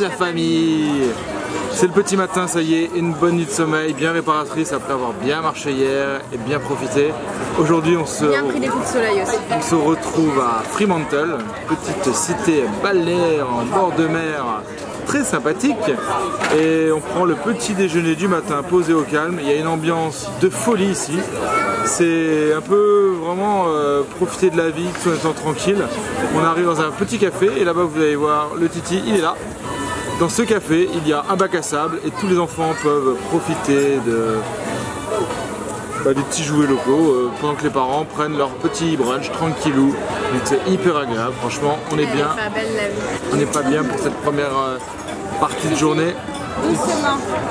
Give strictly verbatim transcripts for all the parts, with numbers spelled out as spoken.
la famille. C'est le petit matin, ça y est, une bonne nuit de sommeil, bien réparatrice après avoir bien marché hier et bien profité. Aujourd'hui, on se, bien pris des coups de soleil aussi. On se retrouve à Fremantle, petite cité balnéaire en bord de mer, très sympathique. Et on prend le petit déjeuner du matin, posé au calme. Il y a une ambiance de folie ici. C'est un peu vraiment euh, profiter de la vie tout en étant tranquille. On arrive dans un petit café et là-bas, vous allez voir, le Titi, il est là. Dans ce café, il y a un bac à sable et tous les enfants peuvent profiter de, bah, des petits jouets locaux euh, pendant que les parents prennent leur petit brunch tranquillou. Donc c'est hyper agréable, franchement, on est bien. Pas belle, la vie. On n'est pas bien pour cette première euh, partie de journée. Doucement.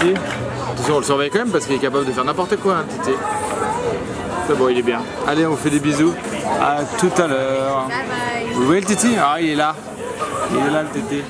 Titi. Attention, on le surveille quand même parce qu'il est capable de faire n'importe quoi, hein, Titi. C'est bon, il est bien. Allez, on vous fait des bisous. À tout à l'heure. Bye bye. Vous voyez le Titi? Ah, il est là. Il est là, le Titi.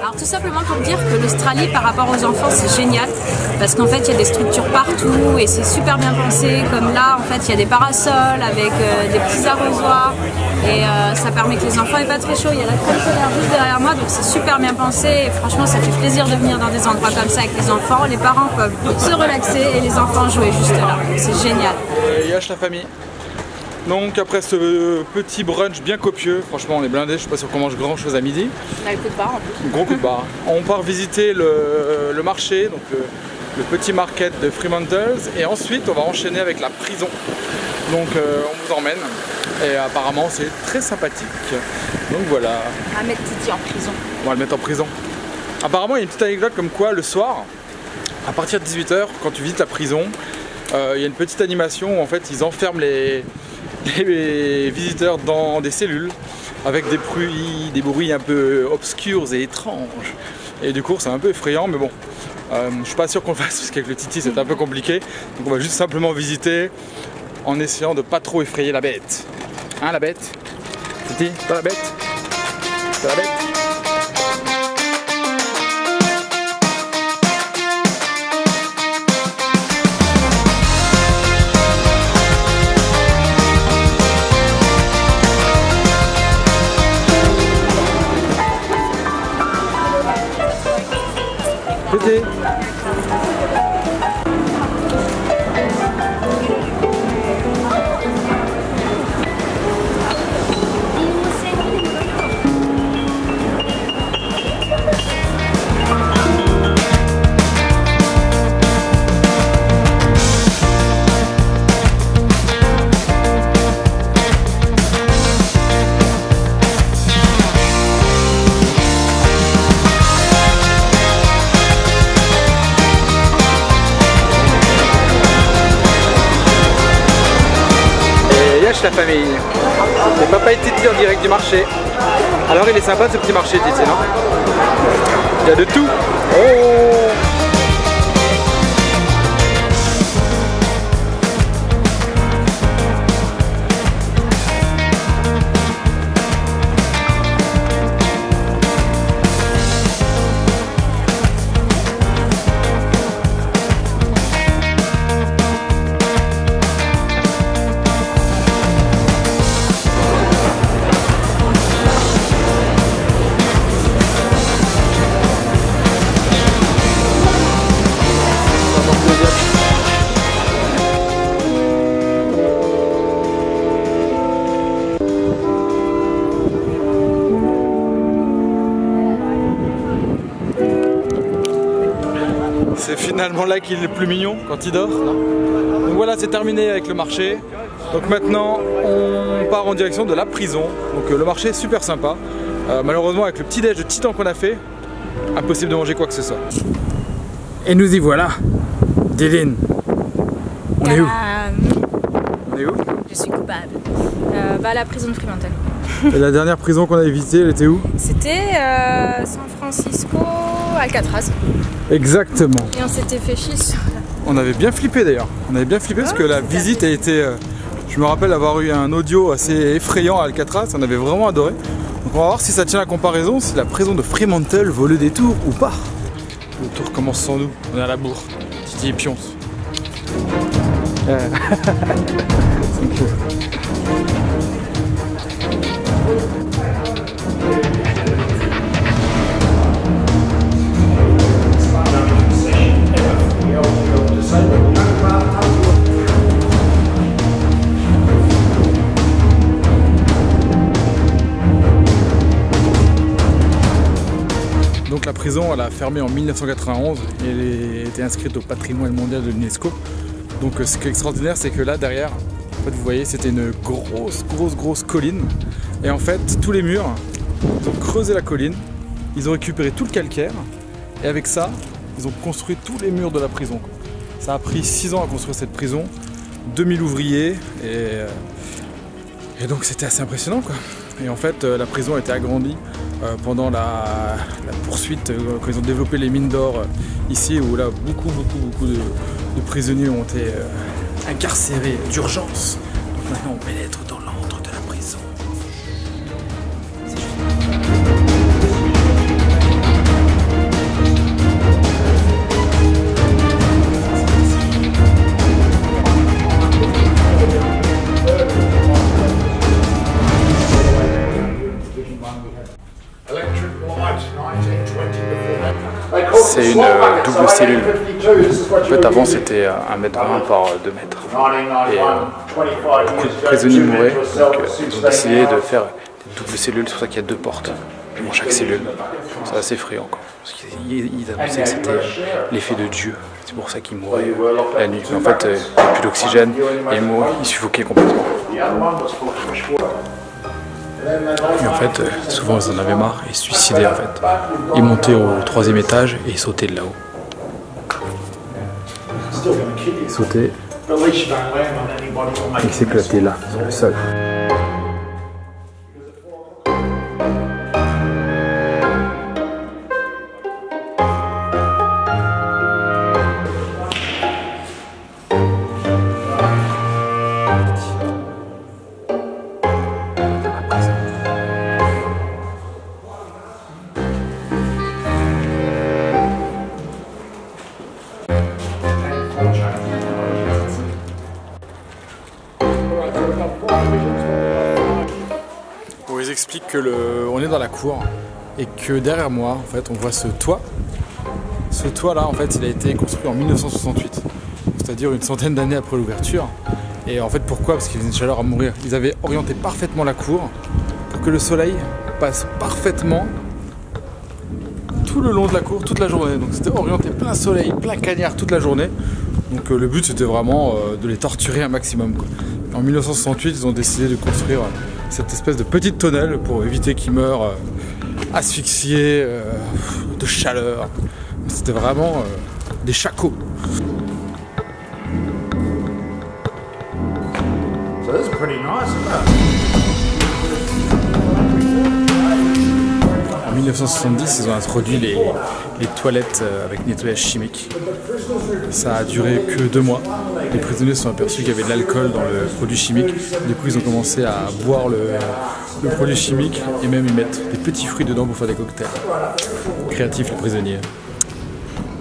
Alors tout simplement pour dire que l'Australie par rapport aux enfants c'est génial parce qu'en fait il y a des structures partout et c'est super bien pensé, comme là en fait il y a des parasols avec euh, des petits arrosoirs et euh, ça permet que les enfants aient pas très chaud. Il y a la crème solaire juste derrière moi donc c'est super bien pensé et franchement ça fait plaisir de venir dans des endroits comme ça avec les enfants. Les parents peuvent se relaxer et les enfants jouer juste là, c'est génial. Euh, Yash la famille. Donc après ce petit brunch bien copieux, franchement on est blindé, je sais pas si on mange grand chose à midi. On a le coup de barre en plus. Gros coup de barre. On part visiter le, le marché, donc le, le petit market de Fremantle, et ensuite on va enchaîner avec la prison. Donc euh, on vous emmène et apparemment c'est très sympathique. Donc voilà. À mettre Titi en prison. On va le mettre en prison. Apparemment il y a une petite anecdote comme quoi le soir, à partir de dix-huit heures, quand tu visites la prison, euh, il y a une petite animation où en fait ils enferment les... les visiteurs dans des cellules avec des bruits, des bruits un peu obscurs et étranges. Et du coup, c'est un peu effrayant, mais bon, euh, je suis pas sûr qu'on le fasse parce qu'avec le Titi, c'est un peu compliqué. Donc, on va juste simplement visiter en essayant de pas trop effrayer la bête. Hein, la bête? Titi, c'est pas la bête? C'est la bête? Titi. la famille. Et papa et Titi en direct du marché. Alors il est sympa ce petit marché, Titi, non? Il y a de tout. Oh. C'est finalement là qu'il est le plus mignon quand il dort. Donc voilà, c'est terminé avec le marché. Donc maintenant on part en direction de la prison. Donc euh, le marché est super sympa. Euh, malheureusement avec le petit déj de titan qu'on a fait, impossible de manger quoi que ce soit. Et nous y voilà. Dylan, on est où? On est où? Je suis coupable. Euh, bah, la prison de Fremantle. Et la dernière prison qu'on a visitée, elle était où? C'était euh, San Francisco, Alcatraz. Exactement. Et on s'était fait chier sur la... On avait bien flippé d'ailleurs. On avait bien flippé ouais, parce que la visite a été... Euh, je me rappelle avoir eu un audio assez effrayant à Alcatraz. On avait vraiment adoré. Donc on va voir si ça tient la comparaison, si la prison de Fremantle vaut le détour ou pas. Le tour commence sans nous. On est à la bourre. Titi et pionce. Euh... C'est cool. Donc la prison, elle a fermé en mille neuf cent quatre-vingt-onze et elle a été inscrite au patrimoine mondial de l'UNESCO. Donc ce qui est extraordinaire, c'est que là derrière, en fait, vous voyez, c'était une grosse, grosse, grosse colline. Et en fait, tous les murs, ils ont creusé la colline, ils ont récupéré tout le calcaire, et avec ça, ils ont construit tous les murs de la prison. Ça a pris six ans à construire cette prison, deux mille ouvriers, et, et donc c'était assez impressionnant, quoi. Et en fait, la prison a été agrandie pendant la, la poursuite, quand ils ont développé les mines d'or ici, où là, beaucoup, beaucoup, beaucoup de, de prisonniers ont été incarcérés d'urgence. Donc maintenant, on pénètre dans l'antre de la prison. C'est une double cellule. En fait, avant c'était un mètre vingt par deux mètres. Et euh, beaucoup de prisonniers mouraient. Donc euh, ils ont décidé de faire des doubles cellules, c'est pour ça qu'il y a deux portes dans chaque cellule. C'est assez effrayant, quoi. Parce qu'ils annonçaient que c'était l'effet de Dieu. C'est pour ça qu'ils mouraient euh, la nuit. Mais en fait, euh, il n'y avait plus d'oxygène et ils mouraient, ils suffoquaient complètement. Et en fait, souvent ils en avaient marre et ils se suicidaient en fait. Ils montaient au troisième étage et ils sautaient de là-haut. Ils sautaient et ils s'éclataient là, sur le sol. Bon, ils expliquent que le... on est dans la cour et que derrière moi, en fait, on voit ce toit. Ce toit là, en fait, il a été construit en mille neuf cent soixante-huit, c'est-à-dire une centaine d'années après l'ouverture. Et en fait, pourquoi? Parce qu'ils faisaient une chaleur à mourir. Ils avaient orienté parfaitement la cour pour que le soleil passe parfaitement tout le long de la cour, toute la journée. Donc c'était orienté plein soleil, plein cagnard toute la journée. Donc euh, le but c'était vraiment euh, de les torturer un maximum, quoi. En mille neuf cent soixante-huit, ils ont décidé de construire euh, cette espèce de petite tonnelle pour éviter qu'ils meurent euh, asphyxiés euh, de chaleur. C'était vraiment euh, des shakos. Well, this is pretty nice, isn't it? En mille neuf cent soixante-dix, ils ont introduit les, les toilettes avec nettoyage chimique. Ça a duré que deux mois. Les prisonniers se sont aperçus qu'il y avait de l'alcool dans le produit chimique. Du coup, ils ont commencé à boire le, le produit chimique et même y mettre des petits fruits dedans pour faire des cocktails. Créatifs, les prisonniers.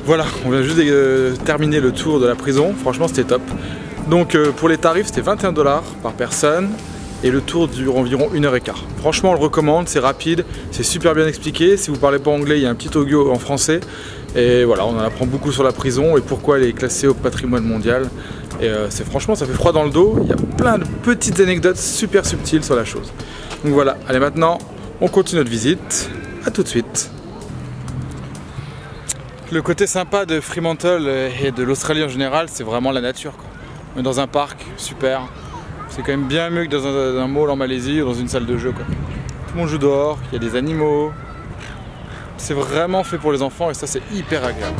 Voilà, on vient juste de euh, terminer le tour de la prison. Franchement, c'était top. Donc euh, pour les tarifs, c'était vingt et un dollars par personne et le tour dure environ une heure et quart. Franchement, on le recommande, c'est rapide, c'est super bien expliqué. Si vous parlez pas anglais, il y a un petit audio en français. Et voilà, on en apprend beaucoup sur la prison et pourquoi elle est classée au patrimoine mondial. Et euh, c'est franchement, ça fait froid dans le dos. Il y a plein de petites anecdotes super subtiles sur la chose. Donc voilà, allez maintenant, on continue notre visite. A tout de suite. Le côté sympa de Fremantle et de l'Australie en général, c'est vraiment la nature, quoi. On est dans un parc, super. C'est quand même bien mieux que dans un, un mall en Malaisie ou dans une salle de jeu, quoi. Tout le monde joue dehors, il y a des animaux. C'est vraiment fait pour les enfants et ça, c'est hyper agréable.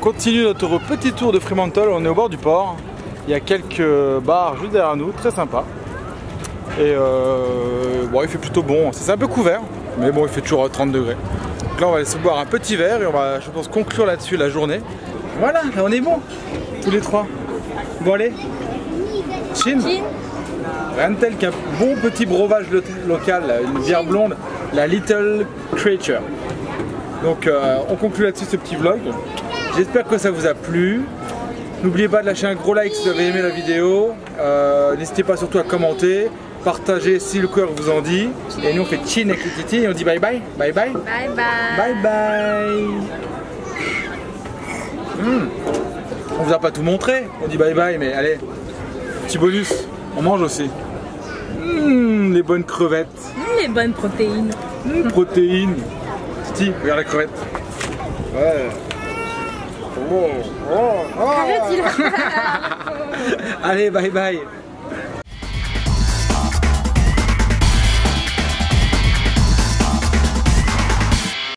Continue notre petit tour de Fremantle, on est au bord du port. Il y a quelques bars juste derrière nous, très sympa. Et euh, bon, il fait plutôt bon, c'est un peu couvert, mais bon, il fait toujours trente degrés. Donc là, on va aller se boire un petit verre et on va, je pense, conclure là-dessus la journée. Voilà, là, on est bon, tous les trois. Bon, allez, chin. Rien de tel qu'un bon petit breuvage lo local, une bière blonde, la Little Creature. Donc, euh, on conclut là-dessus ce petit vlog. J'espère que ça vous a plu. N'oubliez pas de lâcher un gros like si vous avez aimé la vidéo. Euh, N'hésitez pas surtout à commenter, partager si le cœur vous en dit. Et nous on fait chin avec Titi et on dit bye bye. Bye bye. Bye bye. Bye bye. Mmh. On vous a pas tout montré. On dit bye bye, mais allez. Petit bonus, on mange aussi. Mmh, les bonnes crevettes. Mmh, les bonnes protéines. Mmh, protéines. Titi, regarde la crevette. Ouais. Oh, oh, oh. Allez, bye bye.